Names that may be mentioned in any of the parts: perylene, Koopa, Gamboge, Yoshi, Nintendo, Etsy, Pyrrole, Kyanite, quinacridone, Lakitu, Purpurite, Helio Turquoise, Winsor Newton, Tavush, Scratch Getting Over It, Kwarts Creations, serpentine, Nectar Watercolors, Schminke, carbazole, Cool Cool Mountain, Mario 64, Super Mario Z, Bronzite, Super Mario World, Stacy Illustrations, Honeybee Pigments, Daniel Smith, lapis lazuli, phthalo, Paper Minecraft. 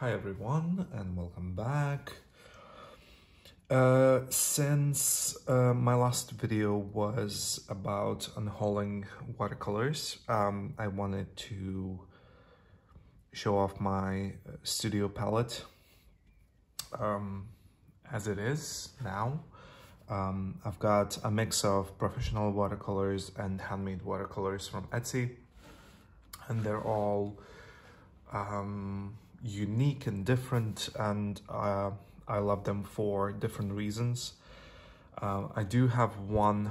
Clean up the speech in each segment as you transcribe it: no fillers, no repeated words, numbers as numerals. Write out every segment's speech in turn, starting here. Hi everyone and welcome back. Since my last video was about unhauling watercolors, I wanted to show off my studio palette as it is now. I've got a mix of professional watercolors and handmade watercolors from Etsy, and they're all unique and different, and I love them for different reasons. I do have one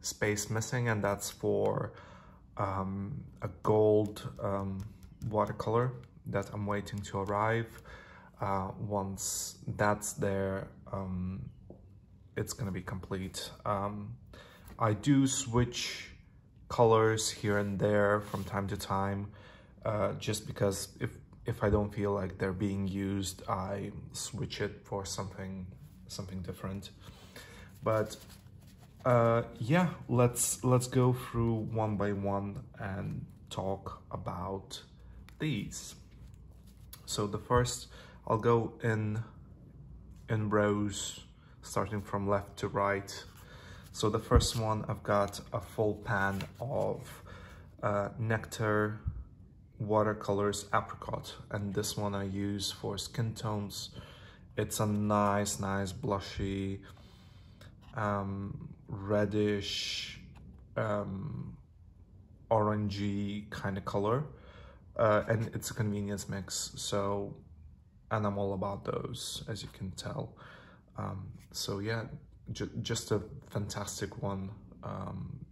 space missing, and that's for a gold watercolor that I'm waiting to arrive. Once that's there, it's gonna be complete. I do switch colors here and there from time to time, just because if I don't feel like they're being used, I switch it for something different. But yeah, let's go through one by one and talk about these. So the first, I'll go in rows, starting from left to right. So the first one, I've got a full pan of Nectar Watercolors Apricot, and this one I use for skin tones. It's a nice blushy reddish orangey kind of color, and it's a convenience mix, so, and I'm all about those, as you can tell. So yeah, just a fantastic one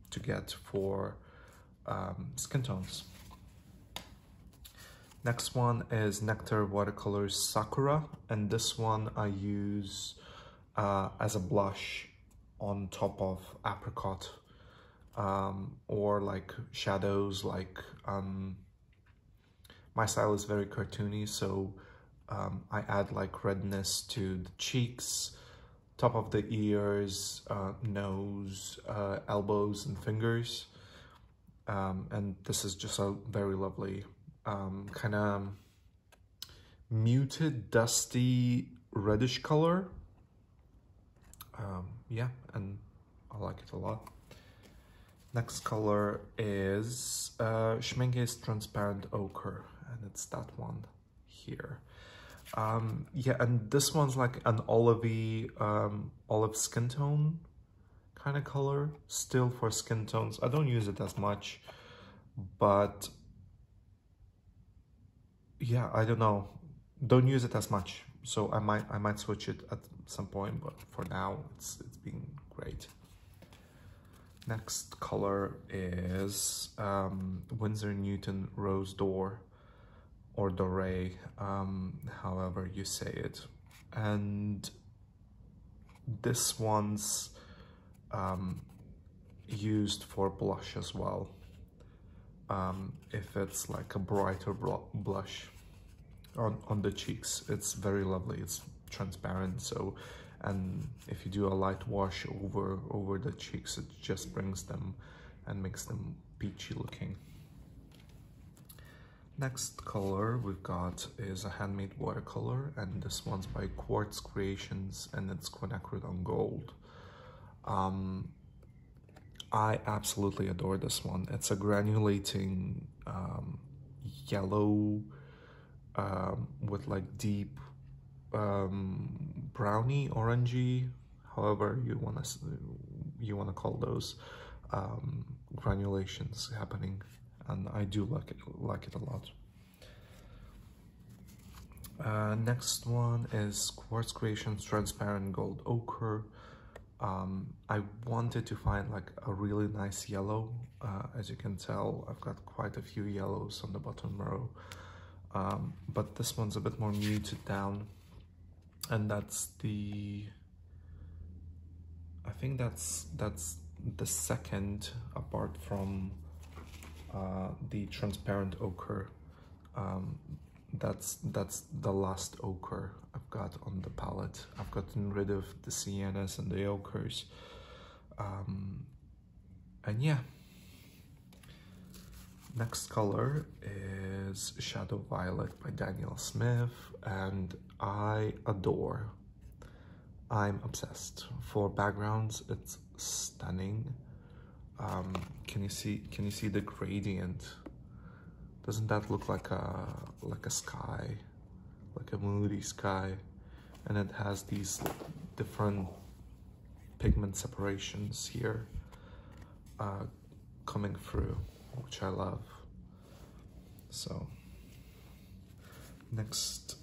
to get for skin tones. Next one is Nectar Watercolors Sakura, and this one I use as a blush on top of apricot, or like shadows, like my style is very cartoony, so I add like redness to the cheeks, top of the ears, nose, elbows and fingers, and this is just a very lovely kind of muted, dusty, reddish color. Yeah, and I like it a lot. Next color is Schminke's Transparent Ochre, and it's that one here. Yeah, and this one's like an olivey, olive skin tone kind of color, still for skin tones. I don't use it as much, but yeah, I don't know, don't use it as much, so I might switch it at some point, but for now it's been great. Next color is Winsor Newton Rose D'Or, or Doré, however you say it, and this one's used for blush as well, if it's like a brighter blush on the cheeks. It's very lovely, it's transparent, so, and if you do a light wash over the cheeks, it just brings them and makes them peachy looking. Next color we've got is a handmade watercolor, and this one's by Kwarts Creations, and it's Quinacridone Gold. I absolutely adore this one. It's a granulating yellow with like deep browny, orangey, however you wanna call those granulations happening, and I do like it a lot. Next one is Kwarts Creations Transparent Gold Ochre. I wanted to find like a really nice yellow. As you can tell, I've got quite a few yellows on the bottom row, but this one's a bit more muted down, and that's the, I think that's the second, apart from the transparent ochre. That's the last ochre I've got on the palette. I've gotten rid of the siennas and the ochres, and yeah, Next color is Shadow Violet by Daniel Smith, and I adore. I'm obsessed. For backgrounds, it's stunning. Can you see the gradient? Doesn't that look like a sky, like a moody sky? And it has these different pigment separations here coming through, which I love. So next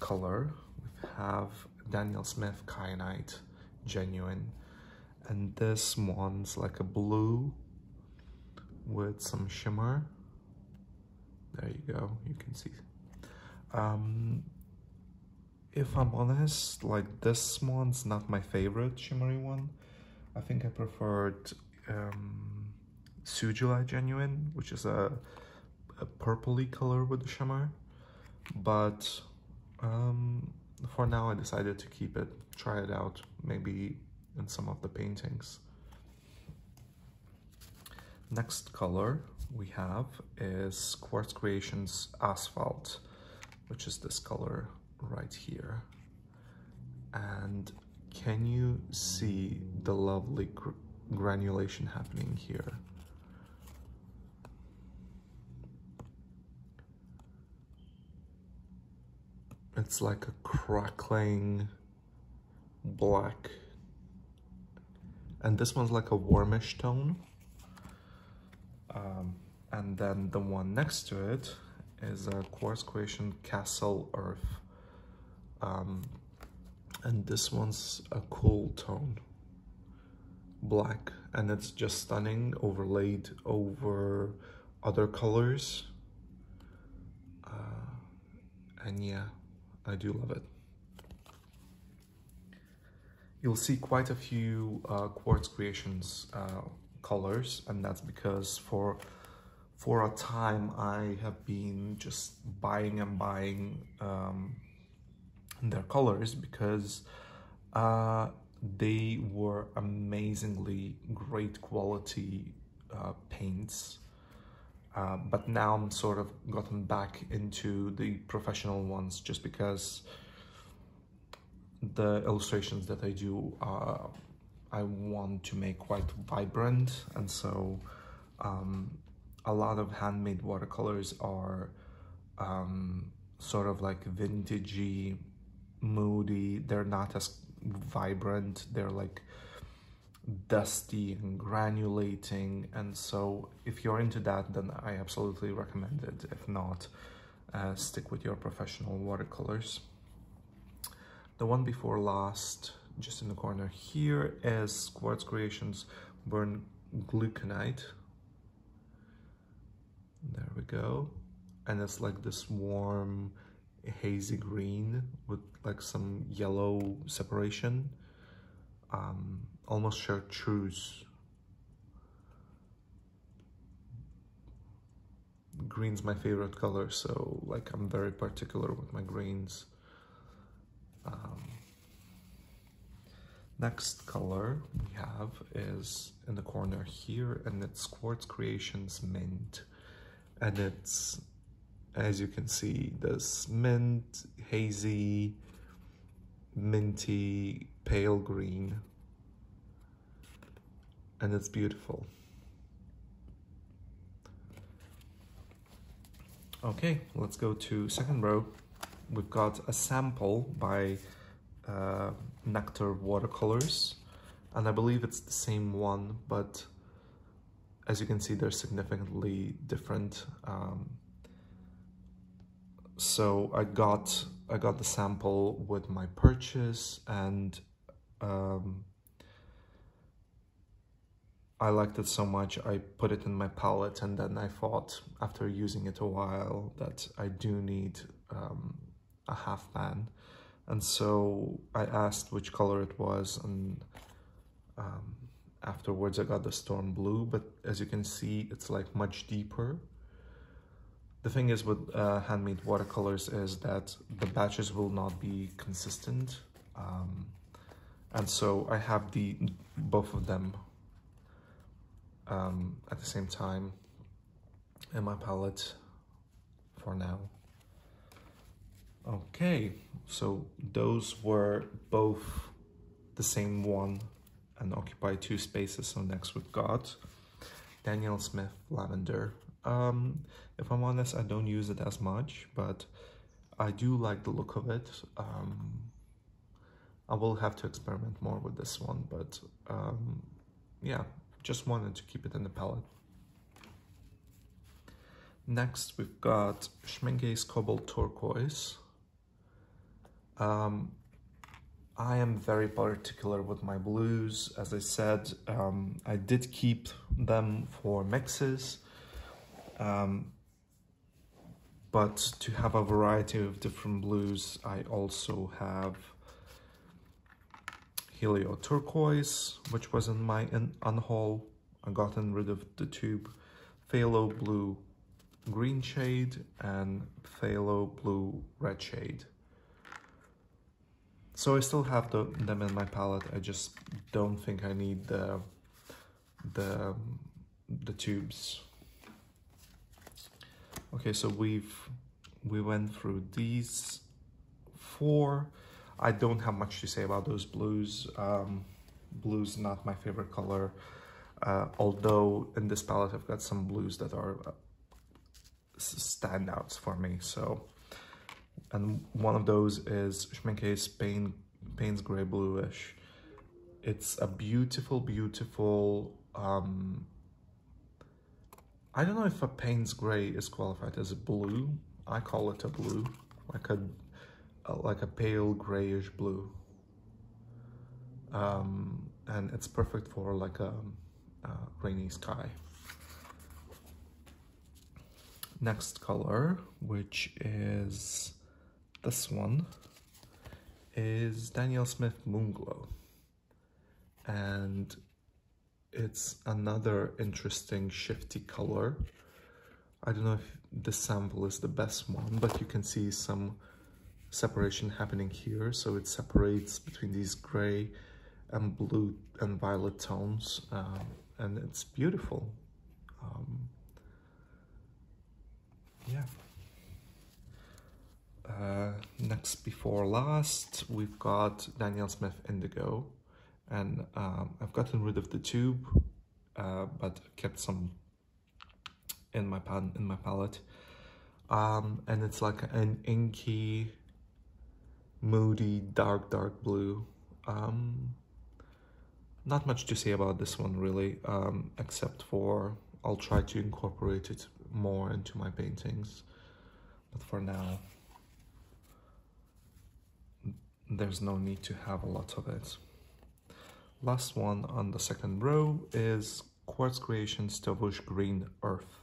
color we have Daniel Smith Kyanite Genuine, and this one's like a blue with some shimmer. There you go, you can see. If I'm honest, like, this one's not my favorite shimmery one. I think I preferred Sujulai Genuine, which is a purpley color with the shimmer, but for now I decided to keep it, try it out, maybe in some of the paintings. Next color we have is Kwarts Creations Asphalt, which is this color right here. And can you see the lovely granulation happening here? It's like a crackling black. And this one's like a warmish tone. And then the one next to it is a Kwarts Creation Castle Earth. And this one's a cool tone, black, and it's just stunning, overlaid over other colors. And yeah, I do love it. You'll see quite a few Kwarts Creations colors, and that's because for a time I have been just buying and buying their colors, because they were amazingly great quality paints. But now I'm sort of gotten back into the professional ones, just because the illustrations that I do, I want to make quite vibrant, and so a lot of handmade watercolors are sort of like vintagey, moody. They're not as vibrant, they're like dusty and granulating, and so if you're into that, then I absolutely recommend it. If not, stick with your professional watercolors. The one before last, just in the corner here, is Kwarts Creations Burnt Gluconite. There we go. And it's like this warm hazy green with like some yellow separation, almost chartreuse. Green's my favorite color, so like I'm very particular with my greens. Next color we have is in the corner here, and it's Kwarts Creations Mint, and it's, as you can see, this mint, hazy, minty, pale green. And it's beautiful. Okay, let's go to second row. We've got a sample by Nectar Watercolors, and I believe it's the same one, but as you can see, they're significantly different. So I got the sample with my purchase, and I liked it so much I put it in my palette, and then I thought, after using it a while, that I do need a half pan, and so I asked which color it was, and afterwards I got the Storm Blue, but as you can see, it's like much deeper. The thing is with handmade watercolors is that the batches will not be consistent, and so I have both of them at the same time, and my palette for now. Okay, so those were both the same one and occupy two spaces. So next we've got Daniel Smith Lavender. If I'm honest, I don't use it as much, but I do like the look of it. I will have to experiment more with this one, but yeah, just wanted to keep it in the palette. Next, we've got Schminke's Cobalt Turquoise. I am very particular with my blues. As I said, I did keep them for mixes, but to have a variety of different blues, I also have Helio Turquoise, which was in my unhaul. I gotten rid of the tube. Phthalo Blue Green shade and Phthalo Blue Red shade. So I still have them in my palette. I just don't think I need the tubes. Okay, so we went through these four. I don't have much to say about those blues. Blue's not my favorite color, although in this palette I've got some blues that are standouts for me. So, and one of those is Schminke's Payne's Grey Bluish. It's a beautiful, beautiful. I don't know if a Payne's Grey is qualified as a blue. I call it a blue, like a pale grayish blue, and it's perfect for like a rainy sky. Next color, which is this one, is Daniel Smith Moonglow, and it's another interesting shifty color. I don't know if this sample is the best one, but you can see some separation happening here, so it separates between these gray and blue and violet tones, and it's beautiful. Yeah. Next before last, we've got Daniel Smith Indigo, and I've gotten rid of the tube, but kept some in my palette, and it's like an inky, moody, dark blue. Not much to say about this one really, except for I'll try to incorporate it more into my paintings, but for now there's no need to have a lot of it. Last one on the second row is Kwarts Creations Tavush Green Earth,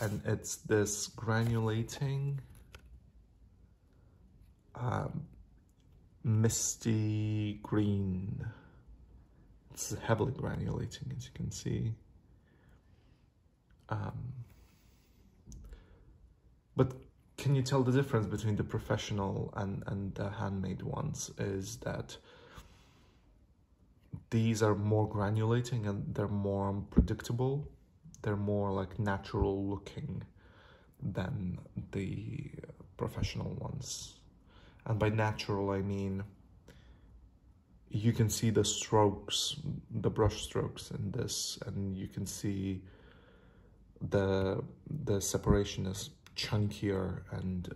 and it's this granulating misty green. It's heavily granulating, as you can see, but can you tell the difference between the professional and the handmade ones is that these are more granulating and they're more unpredictable. They're more like natural looking than the professional ones. And by natural, I mean, you can see the strokes, the brush strokes in this, and you can see the separation is chunkier and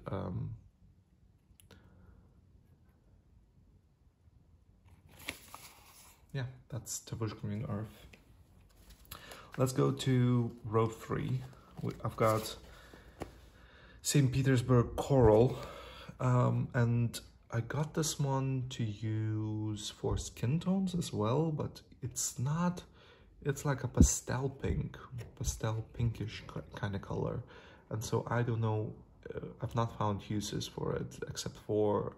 yeah, that's Tavush Green Earth. Let's go to row 3. I've got St. Petersburg Coral. And I got this one to use for skin tones as well, but it's not, it's like a pastel pink, pastel pinkish kind of color. And so I don't know, I've not found uses for it except for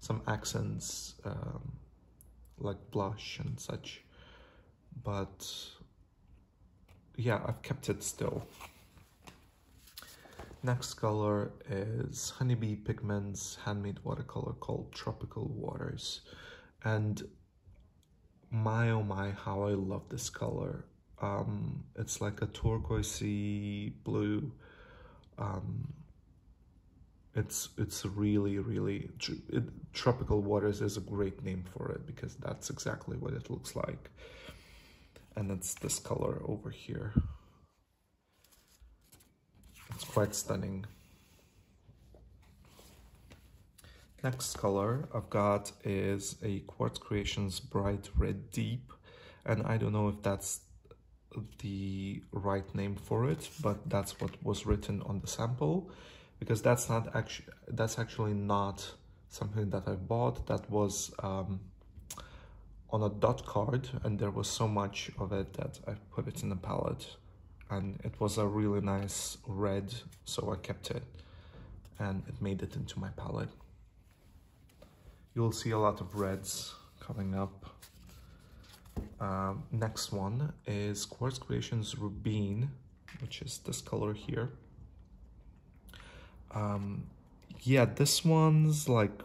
some accents, like blush and such. But yeah, I've kept it still. Next color is Honeybee Pigments handmade watercolor called Tropical Waters, and my oh my, how I love this color. It's like a turquoisey blue. It's really, really, Tropical Waters is a great name for it because that's exactly what it looks like. And it's this color over here. It's quite stunning. Next color I've got is a Kwarts Creations Bright Red Deep. And I don't know if that's the right name for it, but that's what was written on the sample. Because that's not actually, that's actually not something that I bought. That was on a dot card, and there was so much of it that I put it in a palette, and it was a really nice red, so I kept it and it made it into my palette. You'll see a lot of reds coming up. Next one is Kwarts Creations Rubine, which is this color here. Yeah, this one's like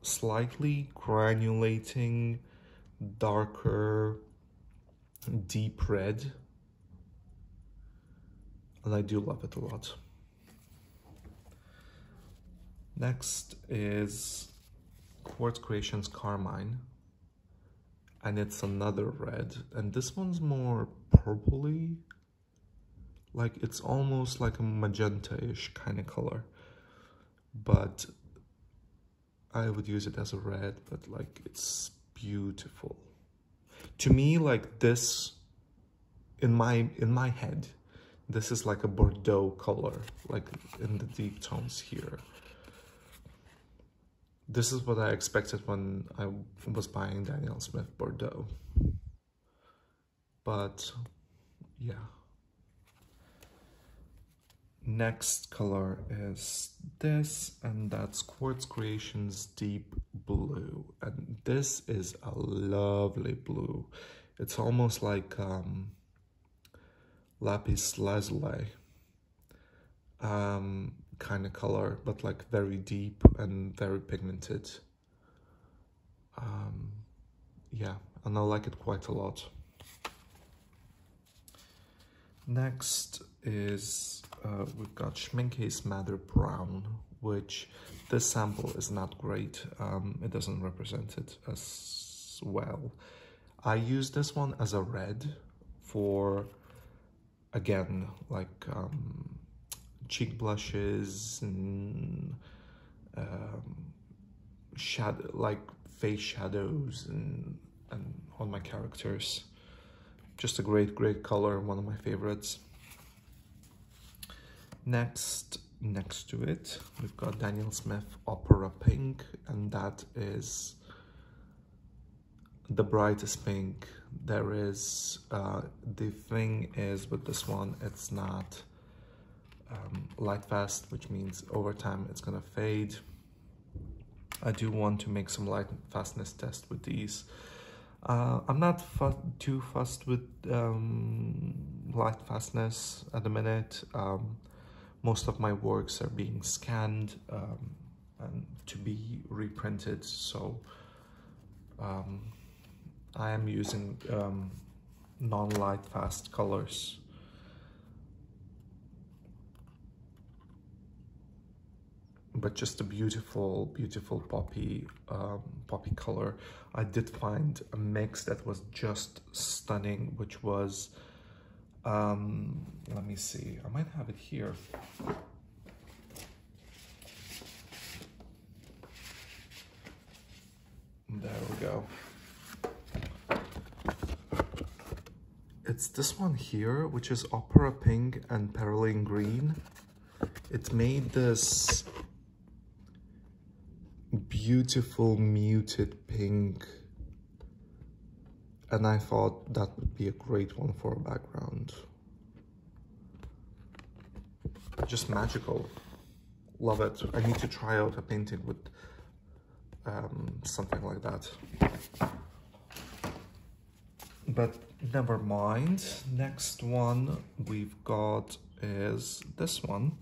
slightly granulating, darker, deep red, and I do love it a lot. Next is Kwarts Creations Carmine, and it's another red, and this one's more purpley, like it's almost like a magenta-ish kind of color. But I would use it as a red, but like it's beautiful. To me, like this, in my head, this is like a Bordeaux color, like in the deep tones here. This is what I expected when I was buying Daniel Smith Bordeaux. But yeah. Next color is this, and that's Kwarts Creations Deep Blue, and this is a lovely blue. It's almost like lapis lazuli kind of color, but like very deep and very pigmented. Yeah, and I like it quite a lot. Next is we've got Schminke's Madder Brown, which this sample is not great. It doesn't represent it as well. I use this one as a red for, again, like cheek blushes and shadow, like face shadows and on my characters. Just a great, great color, one of my favorites. Next to it, we've got Daniel Smith Opera Pink, and that is the brightest pink there is. The thing is with this one, it's not light fast, which means over time it's gonna fade. I do want to make some light fastness test with these. I'm not too fussed with light fastness at the minute. Most of my works are being scanned and to be reprinted, so I am using non-light fast colors. But just a beautiful, beautiful poppy color. I did find a mix that was just stunning, which was, let me see, I might have it here. There we go. It's this one here, which is Opera Pink and Perylene Green. It made this beautiful muted pink, and I thought that would be a great one for a background. Just magical, love it. I need to try out a painting with something like that, but never mind. Next one we've got is this one,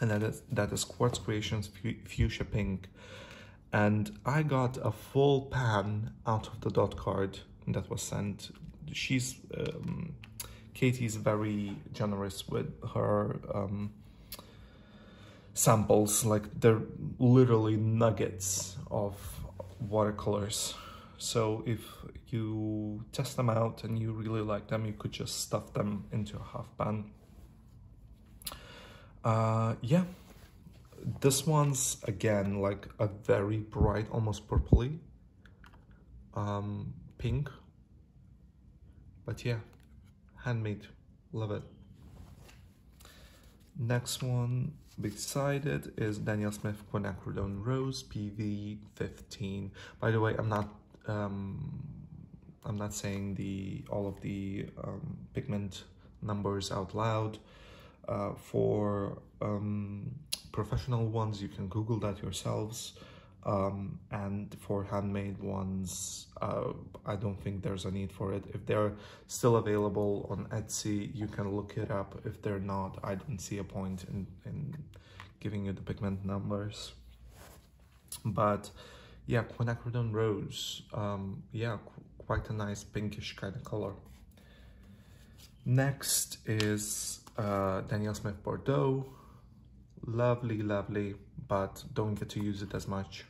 and that is Kwarts Creations Fuchsia Pink. And I got a full pan out of the dot card that was sent. She's Katie's very generous with her samples, like they're literally nuggets of watercolors. So if you test them out and you really like them, you could just stuff them into a half pan. Yeah, this one's again like a very bright, almost purpley pink, but yeah, handmade, love it. Next one beside it is Daniel Smith Quinacridone Rose PV15. By the way, I'm not saying all of the pigment numbers out loud. For professional ones, you can Google that yourselves. And for handmade ones, I don't think there's a need for it. If they're still available on Etsy, you can look it up. If they're not, I don't see a point in giving you the pigment numbers. But yeah, Quinacridone Rose, yeah, quite a nice pinkish kind of color. Next is Daniel Smith Bordeaux. Lovely, lovely, but don't get to use it as much.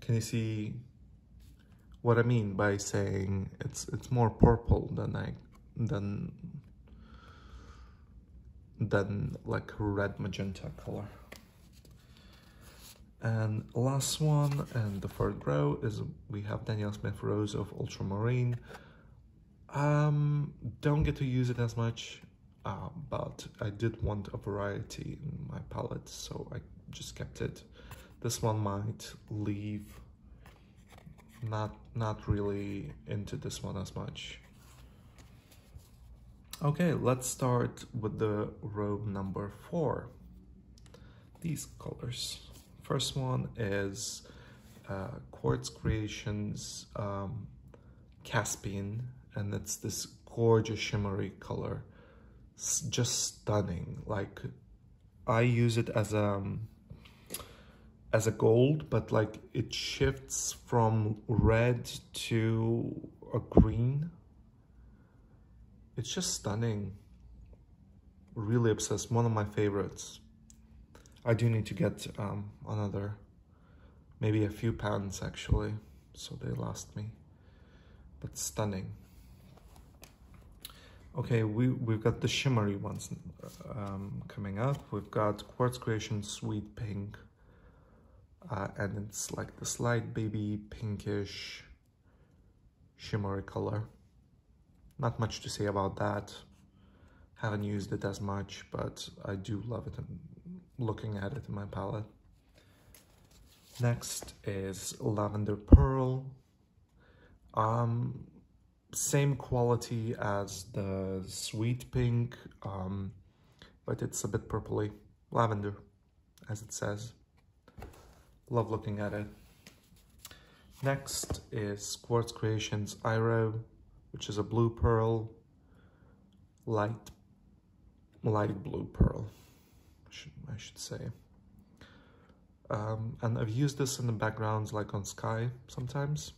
Can you see what I mean by saying it's more purple than like red magenta color? And last one and the third row is we have Daniel Smith Rose of Ultramarine. Don't get to use it as much, but I did want a variety in my palette, so I just kept it. This one might leave. Not really into this one as much. Okay, let's start with the row number 4. These colors. First one is Kwarts Creations Caspian, and it's this gorgeous shimmery color. It's just stunning. Like, I use it as a gold, but like it shifts from red to a green. It's just stunning. Really obsessed. One of my favorites. I do need to get another, maybe a few pans actually, so they last me. But stunning. Okay, we've got the shimmery ones coming up. We've got Kwarts Creations Sweet Pink. And it's like this light baby pinkish shimmery color. Not much to say about that. Haven't used it as much, but I do love it and looking at it in my palette. Next is Lavender Pearl. Same quality as the Sweet Pink, but it's a bit purpley. Lavender, as it says. Love looking at it. Next is Kwarts Creations Iro, which is a blue pearl. Light blue pearl, I should say. And I've used this in the backgrounds, like on sky sometimes.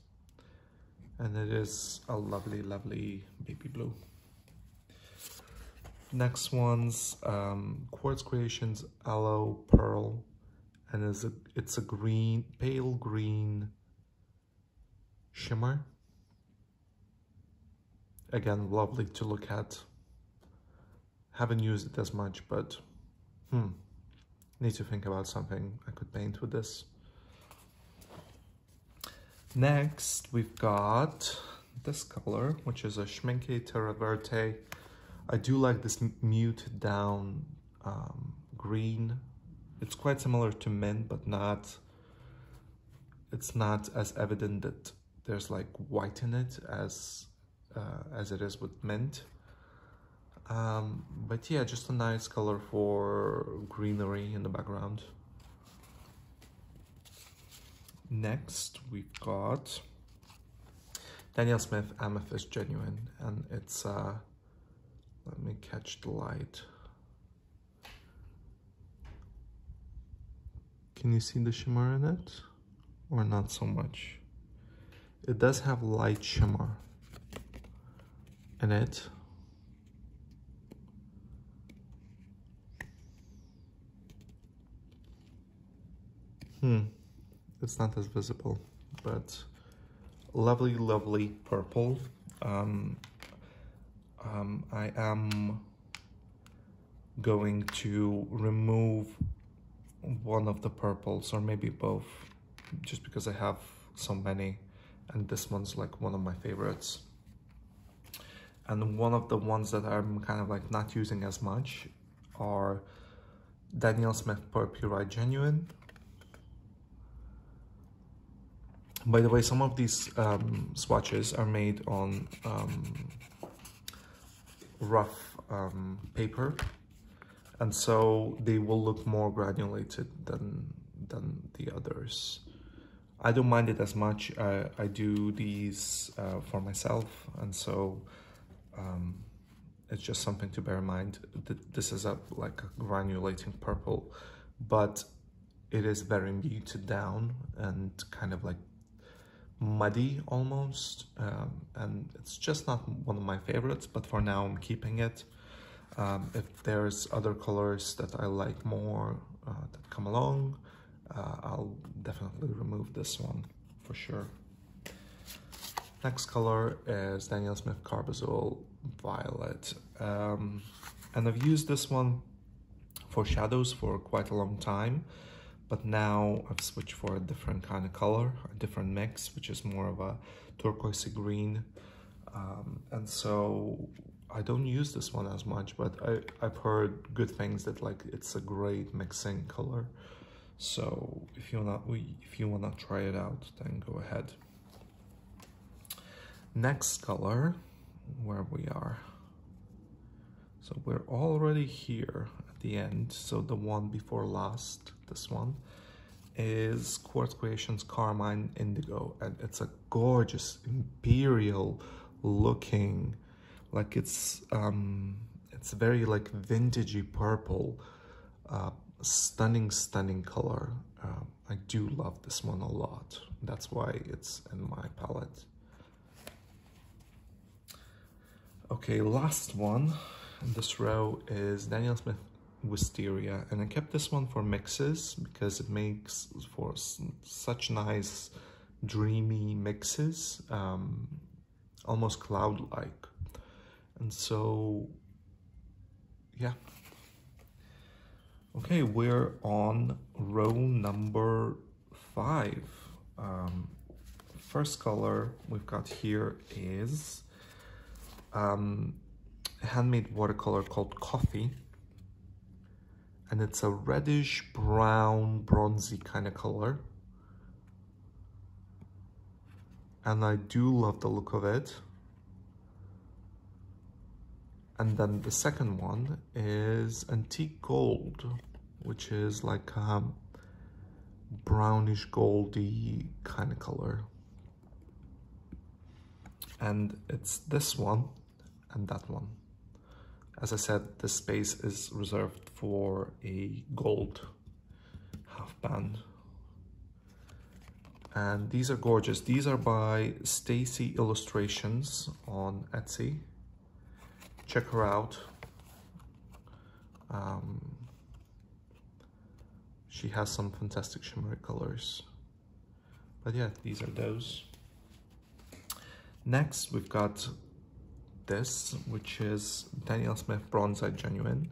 And it is a lovely, lovely baby blue. Next one's Kwarts Creations Aloe Pearl, and it's a green, pale green shimmer. Again, lovely to look at. Haven't used it as much, but need to think about something I could paint with this. Next, we've got this color, which is a Schminke Terra Verte. I do like this muted down green. It's quite similar to mint, but it's not as evident that there's like white in it as it is with mint. But yeah, just a nice color for greenery in the background. Next, we've got Daniel Smith Amethyst Genuine, and it's let me catch the light. Can you see the shimmer in it? Or not so much? It does have light shimmer, in it. It's not as visible, but lovely, lovely purple. I am going to remove one of the purples, or maybe both, just because I have so many, and this one's like one of my favorites. And one of the ones that I'm kind of like not using as much are Daniel Smith Purpurite Genuine. By the way, some of these swatches are made on rough paper, and so they will look more granulated than the others. I don't mind it as much. I do these for myself, and so it's just something to bear in mind. This is like a granulating purple, but it is very muted down and kind of like muddy almost, and it's just not one of my favorites, but for now I'm keeping it. If there's other colors that I like more that come along, I'll definitely remove this one for sure. Next color is Daniel Smith Carbazole Violet, and I've used this one for shadows for quite a long time, but now I've switched for a different kind of color, a different mix, which is more of a turquoisey green. And so I don't use this one as much, but I've heard good things that like it's a great mixing color. So if you wanna try it out, then go ahead. Next color, where we are. So we're already here at the end. So the one before last, this one, is Kwarts Creations Carmine Indigo, and it's a gorgeous imperial looking, like it's very like vintagey purple, stunning color. I do love this one a lot. That's why it's in my palette. Okay, last one in this row is Daniel Smith Wisteria, and I kept this one for mixes because it makes for such nice dreamy mixes, almost cloud-like, and so yeah. Okay, we're on row number 5. First color we've got here is a handmade watercolor called Coffee. And it's a reddish, brown, bronzy kind of color. And I do love the look of it. And then the second one is Antique Gold, which is like a brownish goldy kind of color. And it's this one and that one. As I said, this space is reserved for a gold half band. And these are gorgeous. These are by Stacy Illustrations on Etsy. Check her out. She has some fantastic shimmery colors. But yeah, these are those. Next, we've got this, which is Daniel Smith Bronzite Genuine,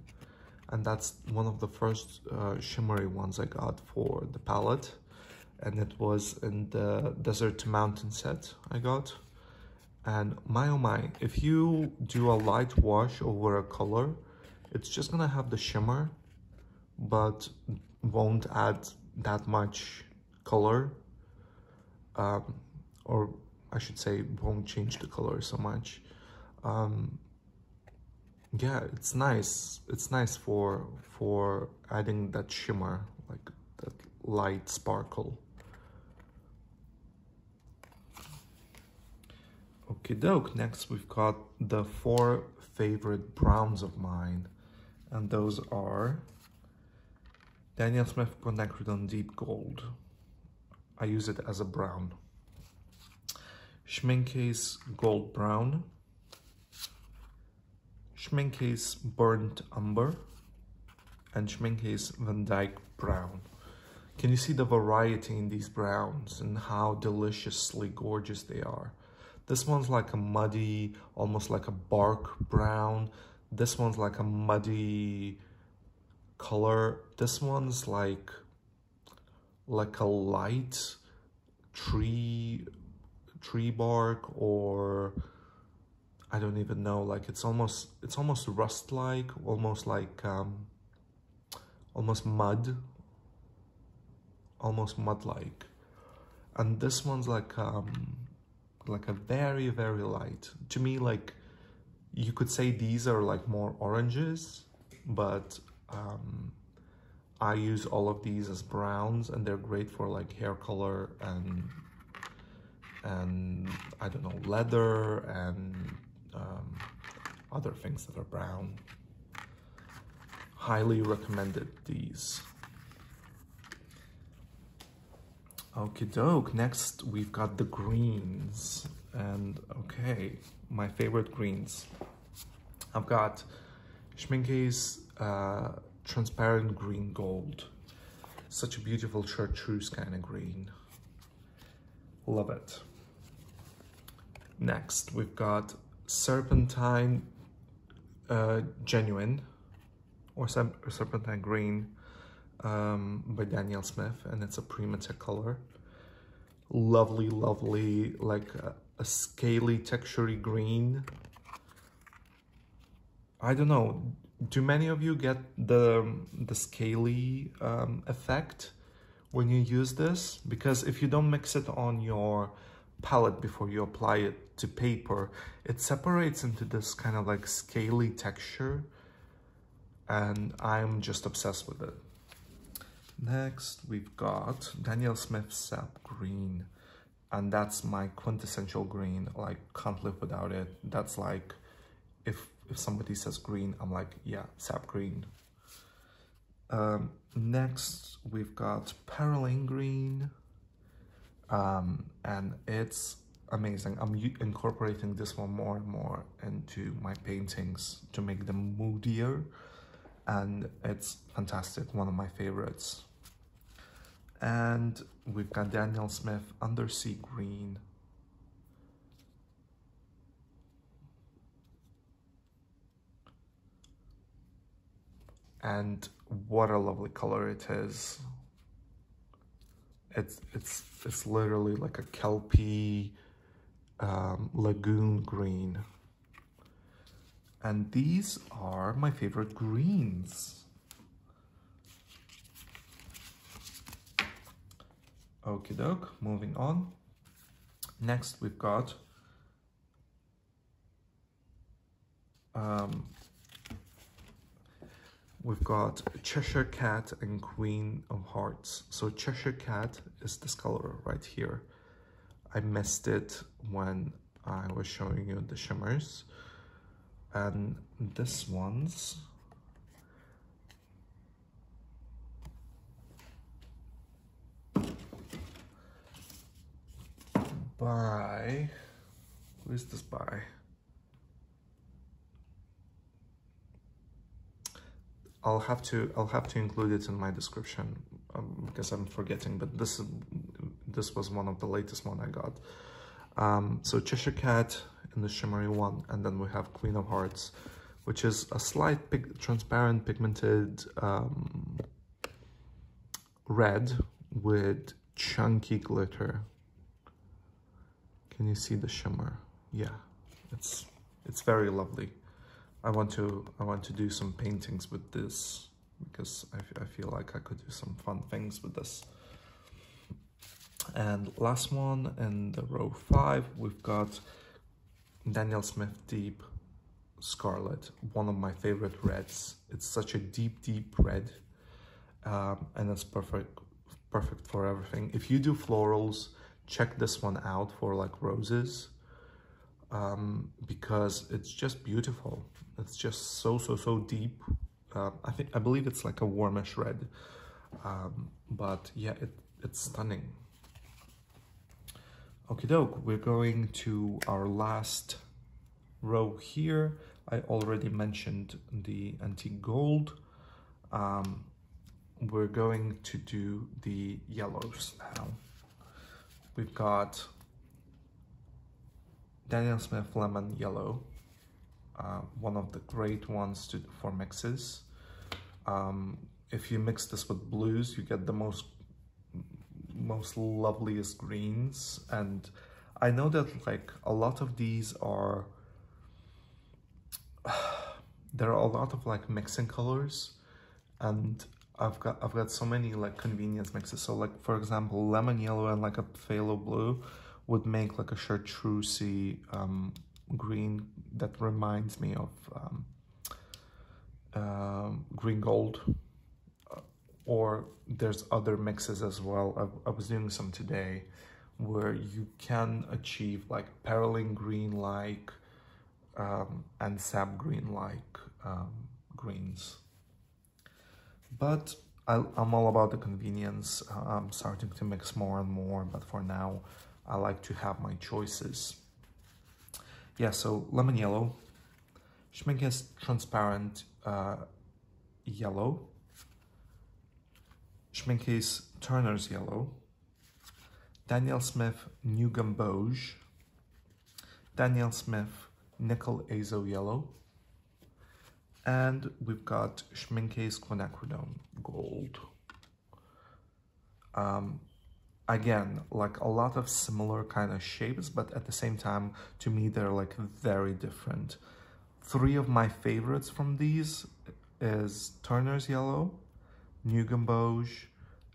and that's one of the first shimmery ones I got for the palette, and it was in the Desert to Mountain set I got. And my oh my, if you do a light wash over a color, it's just gonna have the shimmer but won't add that much color, or I should say won't change the color so much. Yeah, it's nice. It's nice for adding that shimmer, like that light sparkle. Okie doke. Next, we've got the 4 favorite browns of mine, and those are Daniel Smith Quinacridone Deep Gold. I use it as a brown. Schminke's Gold Brown. Schminke's Burnt Umber and Schminke's Van Dyke Brown. Can you see the variety in these browns and how deliciously gorgeous they are? This one's like a muddy, almost like a bark brown. This one's like a muddy color. This one's like a light tree bark, or I don't even know, like it's almost rust-like, almost like almost mud. Almost mud-like. And this one's like a very, very light. To me, like, you could say these are like more oranges, but I use all of these as browns, and they're great for like hair color and I don't know, leather and other things that are brown. Highly recommended these. Okie doke, next we've got the greens, and okay, my favorite greens. I've got Schminke's Transparent Green Gold. Such a beautiful chartreuse kind of green. Love it. Next, we've got Serpentine Genuine, or Serpentine Green, by Daniel Smith, and it's a pre-metallic color. Lovely, lovely, like a scaly, textury green. I don't know, do many of you get the scaly effect when you use this? Because if you don't mix it on your palette before you apply it to paper, it separates into this kind of like scaly texture, and I'm just obsessed with it. Next, we've got Daniel Smith Sap Green, and that's my quintessential green. Like, can't live without it. That's like, if somebody says green, I'm like, yeah, sap green. Next, we've got Perylene Green, and it's amazing. I'm incorporating this one more and more into my paintings to make them moodier. And it's fantastic, one of my favorites. And we've got Daniel Smith Undersea Green. And what a lovely color it is. It's literally like a kelpie lagoon green. And these are my favorite greens. Okie doke, moving on. Next, we've got Cheshire Cat and Queen of Hearts. So Cheshire Cat is this color right here. I missed it when I was showing you the shimmers. And this one's by, who is this by? I'll have to include it in my description because I'm forgetting. But this was one of the latest one I got. So Cheshire Cat in the shimmery one, and then we have Queen of Hearts, which is a slight transparent pigmented red with chunky glitter. Can you see the shimmer? Yeah, it's very lovely. I want to do some paintings with this because I feel like I could do some fun things with this. And last one in the row 5, we've got Daniel Smith Deep Scarlet, one of my favorite reds. It's such a deep, deep red, and it's perfect for everything. If you do florals, check this one out for like roses, because it's just beautiful. It's just so deep. I believe it's like a warmish red, but yeah, it's stunning. Okie doke, we're going to our last row here. I already mentioned the antique gold. We're going to do the yellows now. We've got Daniel Smith Lemon Yellow, one of the great ones for mixes. If you mix this with blues, you get the most loveliest greens. And I know that like a lot of these are, there are a lot of like mixing colors, and I've got so many like convenience mixes. So like for example, lemon yellow and like a phthalo blue would make like a chartreusey green that reminds me of green gold. Or there's other mixes as well. I was doing some today where you can achieve like perylene green like and sap green like greens. But I'm all about the convenience. I'm starting to mix more and more, but for now, I like to have my choices. Yeah, so lemon yellow, Schminke's transparent yellow, Schminke's Turner's yellow, Daniel Smith New Gamboge, Daniel Smith Nickel Azo yellow, and we've got Schminke's Quinacridone Gold. Again, like a lot of similar kind of shapes, but at the same time, to me, they're like very different. Three of my favorites from these is Turner's Yellow, New Gamboge,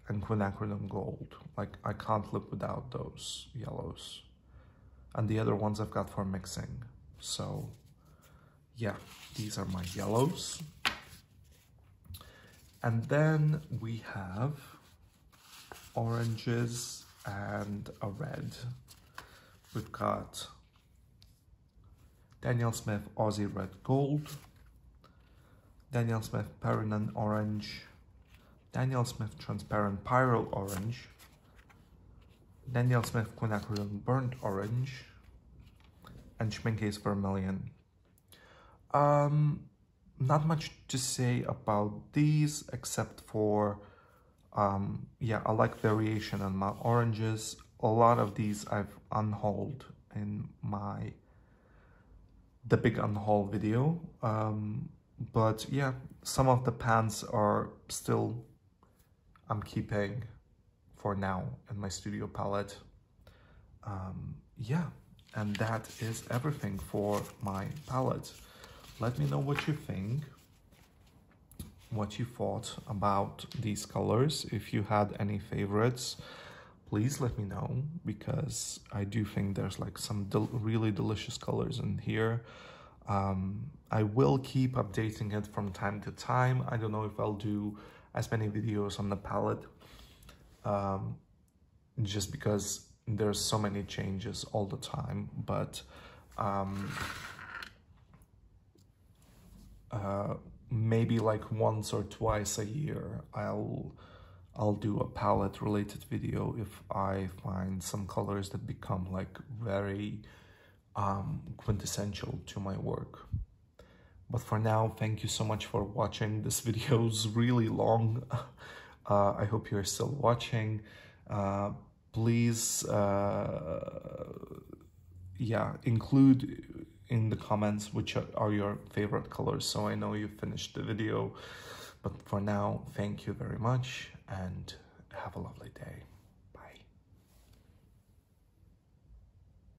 and Quinacridone Gold. Like, I can't live without those yellows. And the other ones I've got for mixing. So, yeah, these are my yellows. And then we have oranges and a red. We've got Daniel Smith Aussie Red Gold, Daniel Smith Perylene Orange, Daniel Smith Transparent Pyrrole Orange, Daniel Smith Quinacridone Burnt Orange, and Schminke's Vermilion. Not much to say about these except for, yeah, I like variation on my oranges. A lot of these I've unhauled in my, the big unhaul video. But yeah, some of the pans are still, I'm keeping for now in my studio palette. Yeah, and that is everything for my palette. Let me know what you think, what you thought about these colors. If you had any favorites, please let me know, because I do think there's like some really delicious colors in here. I will keep updating it from time to time. I don't know if I'll do as many videos on the palette, just because there's so many changes all the time, but maybe like once or twice a year, I'll do a palette related video if I find some colors that become like very quintessential to my work. But for now, thank you so much for watching. This video is really long. I hope you're still watching. Please, yeah, include in the comments which are your favorite colors, so I know you finished the video. But for now, thank you very much and have a lovely day.